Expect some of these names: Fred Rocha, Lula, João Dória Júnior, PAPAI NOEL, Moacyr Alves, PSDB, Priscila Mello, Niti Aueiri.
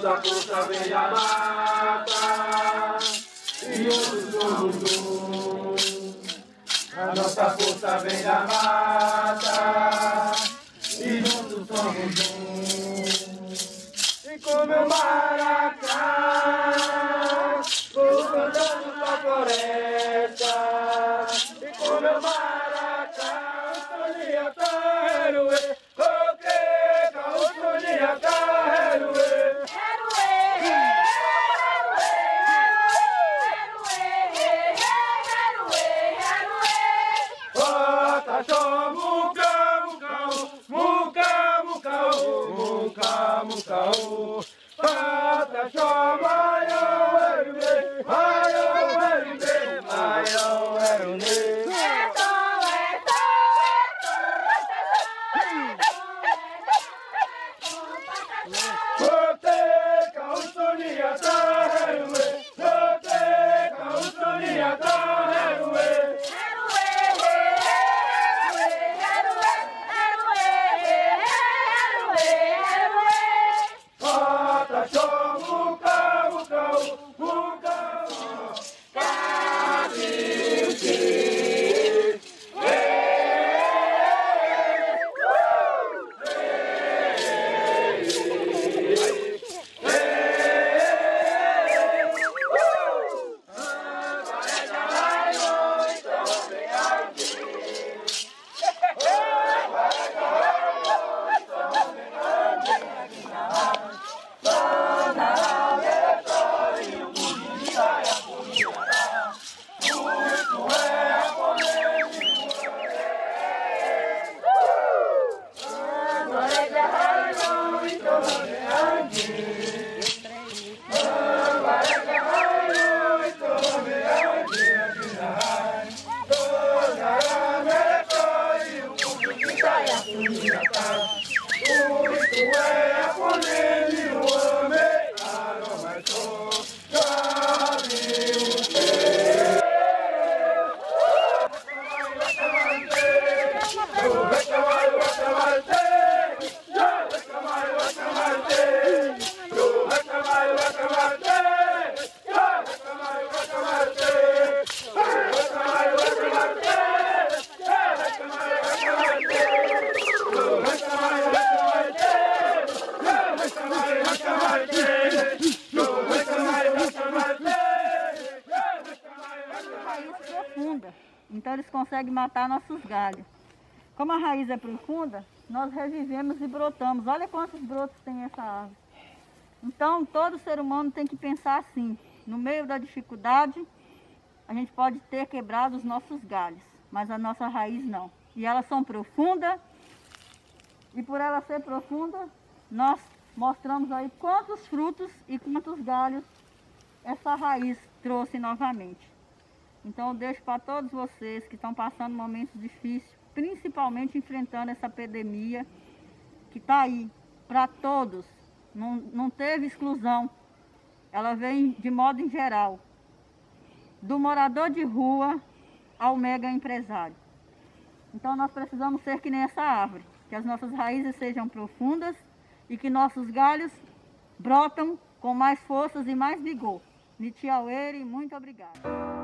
força vem da mata e juntos somos um. E como eu maracá, vou cantando pra floresta. E como eu maracá, outro dia quero ver. O que outro dia quero ver. Mukau, pata chama eu errei, Então eles conseguem matar nossos galhos. Como a raiz é profunda, nós revivemos e brotamos. Olha quantos brotos tem essa árvore. Então todo ser humano tem que pensar assim: no meio da dificuldade, a gente pode ter quebrado os nossos galhos, mas a nossa raiz não. E elas são profundas, e por ela ser profunda, nós mostramos aí quantos frutos e quantos galhos essa raiz trouxe novamente. Então eu deixo para todos vocês que estão passando momentos difíceis, principalmente enfrentando essa pandemia que está aí para todos. Não teve exclusão, ela vem de modo em geral, do morador de rua ao mega empresário. Então nós precisamos ser que nem essa árvore, que as nossas raízes sejam profundas e que nossos galhos brotam com mais forças e mais vigor. Niti Aueiri, muito obrigada.